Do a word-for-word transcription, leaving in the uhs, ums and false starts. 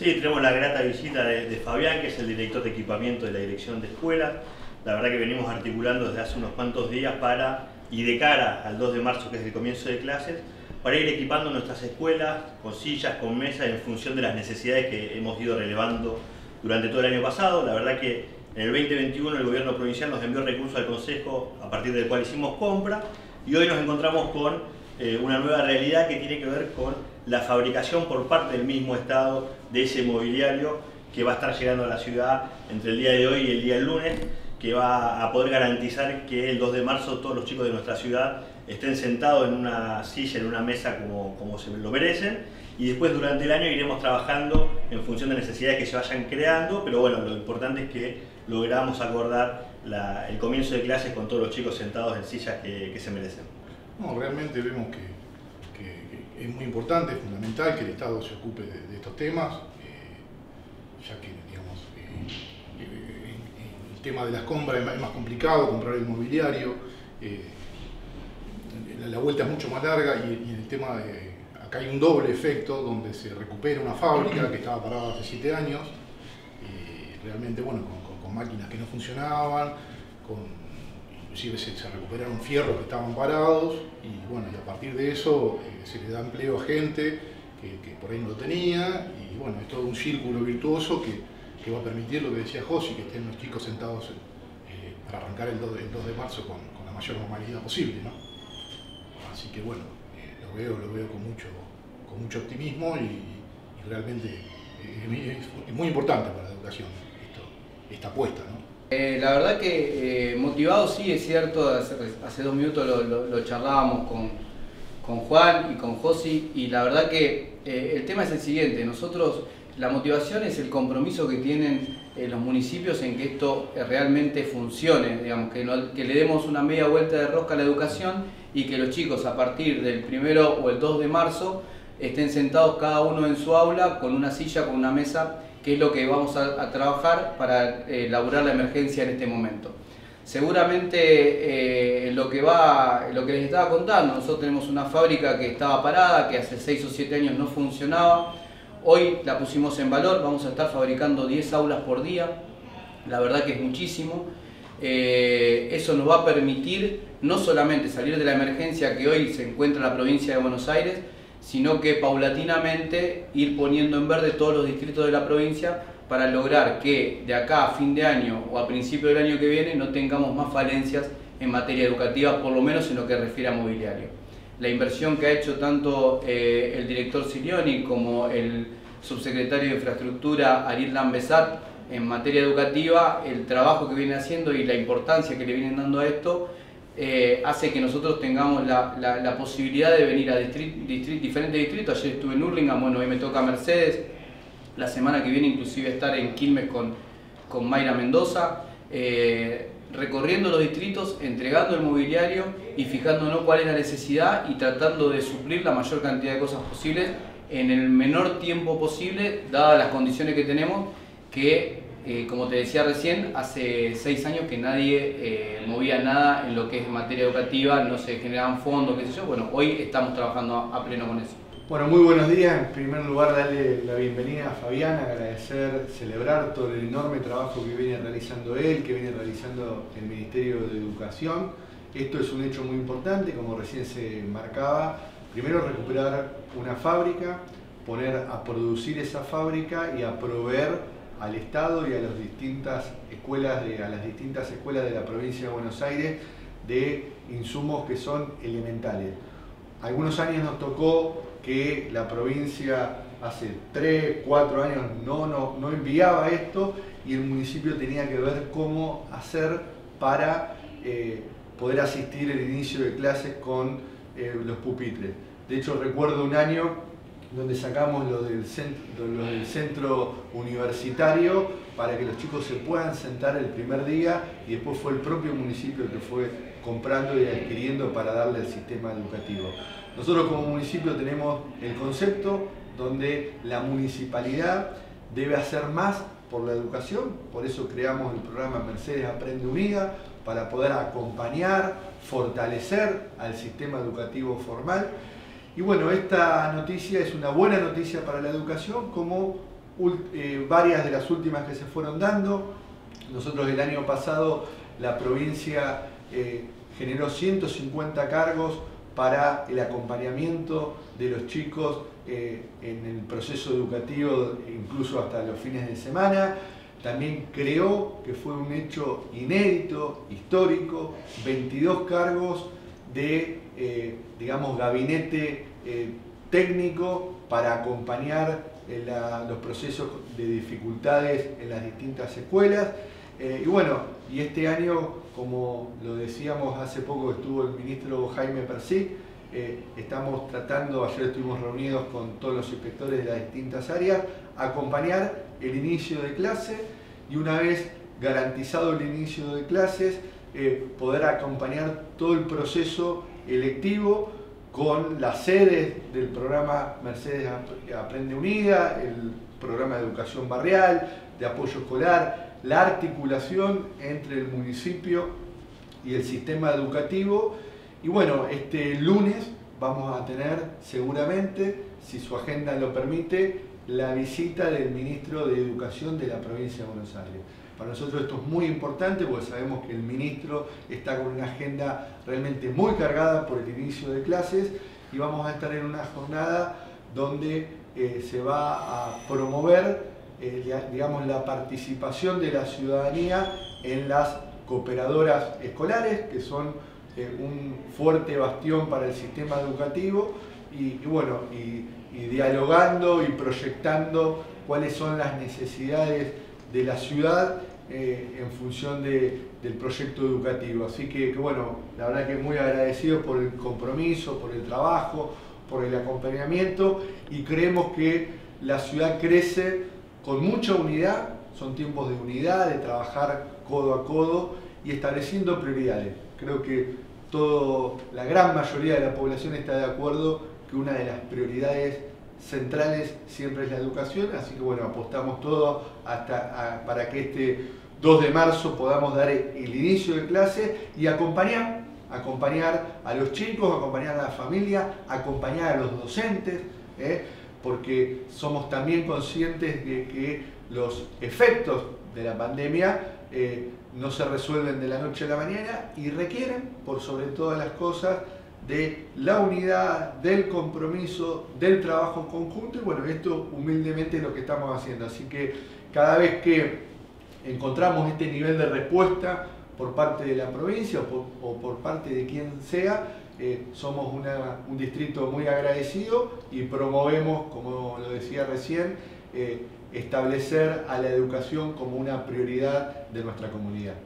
Sí, tenemos la grata visita de, de Fabián, que es el director de equipamiento de la Dirección de Escuelas. La verdad que venimos articulando desde hace unos cuantos días para, y de cara al dos de marzo, que es el comienzo de clases, para ir equipando nuestras escuelas con sillas, con mesas, en función de las necesidades que hemos ido relevando durante todo el año pasado. La verdad que en el veinte veintiuno el gobierno provincial nos envió recursos al Consejo, a partir del cual hicimos compra, y hoy nos encontramos con eh, una nueva realidad que tiene que ver con la fabricación por parte del mismo Estado de ese mobiliario que va a estar llegando a la ciudad entre el día de hoy y el día del lunes, que va a poder garantizar que el dos de marzo todos los chicos de nuestra ciudad estén sentados en una silla, en una mesa como, como se lo merecen, y después durante el año iremos trabajando en función de necesidades que se vayan creando, pero bueno, lo importante es que logramos acordar la, el comienzo de clases con todos los chicos sentados en sillas que, que se merecen. No, realmente vemos que, que, que es muy importante, es fundamental que el Estado se ocupe de, de estos temas, eh, ya que, digamos, eh, eh, el tema de las compras es más complicado, comprar el mobiliario, eh, la vuelta es mucho más larga, y, y el tema de, acá hay un doble efecto donde se recupera una fábrica que estaba parada hace siete años, y realmente, bueno, con, con, con máquinas que no funcionaban, con, inclusive se, se recuperaron fierros que estaban parados, y bueno, y a partir de eso eh, se le da empleo a gente que, que por ahí no lo tenía, y bueno, es todo un círculo virtuoso que, que va a permitir lo que decía José, que estén los chicos sentados eh, para arrancar el dos de marzo con, con la mayor normalidad posible, ¿no? Así que bueno, eh, lo veo, lo veo con mucho, con mucho optimismo, y, y realmente eh, es, es muy importante para la educación esto, esta apuesta, ¿no? Eh, la verdad que eh, motivado sí, es cierto, hace, hace dos minutos lo, lo, lo charlábamos con, con Juan y con Josi, y la verdad que eh, el tema es el siguiente: nosotros, la motivación es el compromiso que tienen eh, los municipios en que esto realmente funcione, digamos, que, no, que le demos una media vuelta de rosca a la educación, y que los chicos a partir del primero o el dos de marzo estén sentados cada uno en su aula con una silla, con una mesa, que es lo que vamos a, a trabajar para eh, laburar la emergencia en este momento. Seguramente eh, lo, que va, lo que les estaba contando, nosotros tenemos una fábrica que estaba parada, que hace seis o siete años no funcionaba, hoy la pusimos en valor, vamos a estar fabricando diez aulas por día, la verdad que es muchísimo. Eh, eso nos va a permitir no solamente salir de la emergencia que hoy se encuentra en la provincia de Buenos Aires, sino que paulatinamente ir poniendo en verde todos los distritos de la provincia para lograr que de acá a fin de año o a principio del año que viene no tengamos más falencias en materia educativa, por lo menos en lo que refiere a mobiliario. La inversión que ha hecho tanto eh, el director Sileoni como el subsecretario de Infraestructura Ariel Luayza en materia educativa, el trabajo que viene haciendo y la importancia que le vienen dando a esto, eh, hace que nosotros tengamos la, la, la posibilidad de venir a distri distri diferentes distritos. Ayer estuve en Hurlingham, bueno, hoy me toca Mercedes, la semana que viene inclusive estar en Quilmes con, con Mayra Mendoza, eh, recorriendo los distritos, entregando el mobiliario y fijándonos cuál es la necesidad y tratando de suplir la mayor cantidad de cosas posibles en el menor tiempo posible, dadas las condiciones que tenemos, que eh, como te decía recién, hace seis años que nadie eh, movía nada en lo que es materia educativa, no se generaban fondos, qué sé yo. Bueno, hoy estamos trabajando a pleno con eso. Bueno, muy buenos días. En primer lugar, darle la bienvenida a Fabián, agradecer, celebrar todo el enorme trabajo que viene realizando él, que viene realizando el Ministerio de Educación. Esto es un hecho muy importante, como recién se marcaba. Primero, recuperar una fábrica, poner a producir esa fábrica y a proveer al Estado y a las distintas escuelas de, a las distintas escuelas de la provincia de Buenos Aires de insumos que son elementales. Algunos años nos tocó que la provincia hace tres, cuatro años no, no, no enviaba esto, y el municipio tenía que ver cómo hacer para eh, poder asistir al inicio de clases con eh, los pupitres. De hecho, recuerdo un año donde sacamos los del, centro, los del centro universitario para que los chicos se puedan sentar el primer día, y después fue el propio municipio que fue comprando y adquiriendo para darle al sistema educativo. Nosotros como municipio tenemos el concepto donde la municipalidad debe hacer más por la educación, por eso creamos el programa Mercedes Aprende Unida, para poder acompañar, fortalecer al sistema educativo formal. Y bueno, esta noticia es una buena noticia para la educación como eh, varias de las últimas que se fueron dando. Nosotros el año pasado la provincia eh, generó ciento cincuenta cargos para el acompañamiento de los chicos eh, en el proceso educativo, incluso hasta los fines de semana. También creó, que fue un hecho inédito, histórico, veintidós cargos de, eh, digamos, gabinete eh, técnico para acompañar eh, la, los procesos de dificultades en las distintas escuelas. Eh, y bueno, y este año, como lo decíamos hace poco que estuvo el ministro Jaime Perczyk, eh, estamos tratando, ayer estuvimos reunidos con todos los inspectores de las distintas áreas, acompañar el inicio de clase y una vez garantizado el inicio de clases, eh, poder acompañar todo el proceso electivo con las sedes del programa Mercedes Aprende Unida, el programa de educación barrial, de apoyo escolar, la articulación entre el municipio y el sistema educativo. Y bueno, este lunes vamos a tener seguramente, si su agenda lo permite, la visita del ministro de Educación de la provincia de Buenos Aires. Para nosotros esto es muy importante porque sabemos que el ministro está con una agenda realmente muy cargada por el inicio de clases y vamos a estar en una jornada donde eh, se va a promover eh, la, digamos, la participación de la ciudadanía en las cooperadoras escolares, que son eh, un fuerte bastión para el sistema educativo, y, y bueno, y y dialogando y proyectando cuáles son las necesidades de la ciudad eh, en función de, del proyecto educativo. Así que, que, bueno, la verdad que muy agradecido por el compromiso, por el trabajo, por el acompañamiento, y creemos que la ciudad crece con mucha unidad, son tiempos de unidad, de trabajar codo a codo y estableciendo prioridades. Creo que toda la gran mayoría de la población está de acuerdo que una de las prioridades centrales siempre es la educación, así que bueno, apostamos todo hasta a, para que este dos de marzo podamos dar el, el inicio de clase y acompañar, acompañar a los chicos, acompañar a la familia, acompañar a los docentes, ¿eh? Porque somos también conscientes de que los efectos de la pandemia eh, no se resuelven de la noche a la mañana y requieren, por sobre todas las cosas, de la unidad, del compromiso, del trabajo conjunto, y bueno, esto humildemente es lo que estamos haciendo. Así que cada vez que encontramos este nivel de respuesta por parte de la provincia o por, o por parte de quien sea, eh, somos una, un distrito muy agradecido y promovemos, como lo decía recién, eh, establecer a la educación como una prioridad de nuestra comunidad.